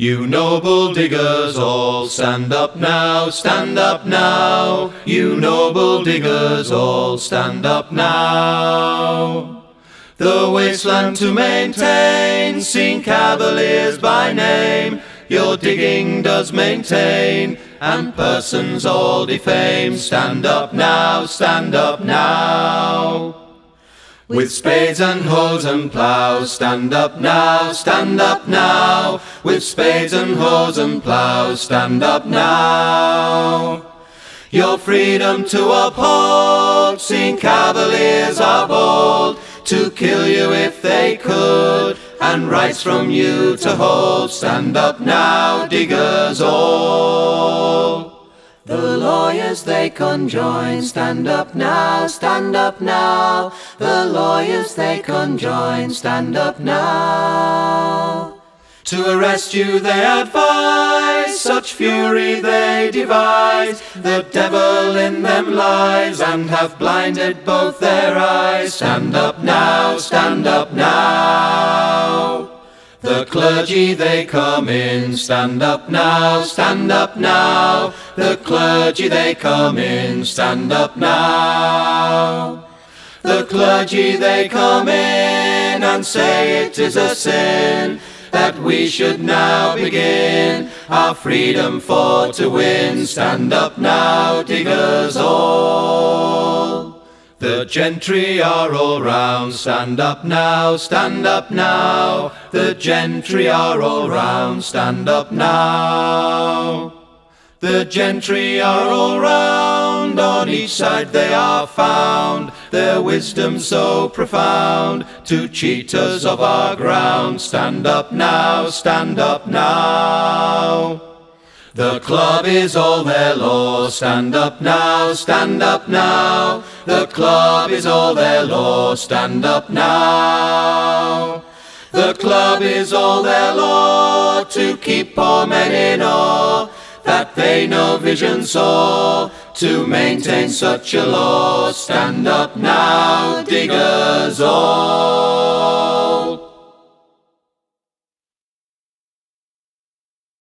You noble diggers all, stand up now, stand up now. You noble diggers all, stand up now. The wasteland to maintain, seen Cavaliers by name, your digging does maintain, and persons all defame. Stand up now, stand up now. With spades and hoes and ploughs, stand up now, stand up now. With spades and hoes and ploughs, stand up now. Your freedom to uphold, seen Cavaliers are bold, to kill you if they could, and rights from you to hold. Stand up now, diggers all. The lawyers they conjoin, stand up now, stand up now. The lawyers they conjoin, stand up now. To arrest you they advise, such fury they devise, the devil in them lies, and have blinded both their eyes. Stand up now, stand up now. The clergy they come in, stand up now, stand up now. The clergy they come in, stand up now. The clergy they come in and say it is a sin that we should now begin our freedom for to win. Stand up now, diggers all. The gentry are all round, stand up now, stand up now. The gentry are all round, stand up now. The gentry are all round, on each side they are found, their wisdom so profound, to cheat us of our ground. Stand up now, stand up now. The club is all their law, stand up now, stand up now. The club is all their law, stand up now. The club is all their law, to keep poor men in awe, that they no vision saw, to maintain such a law. Stand up now, diggers all.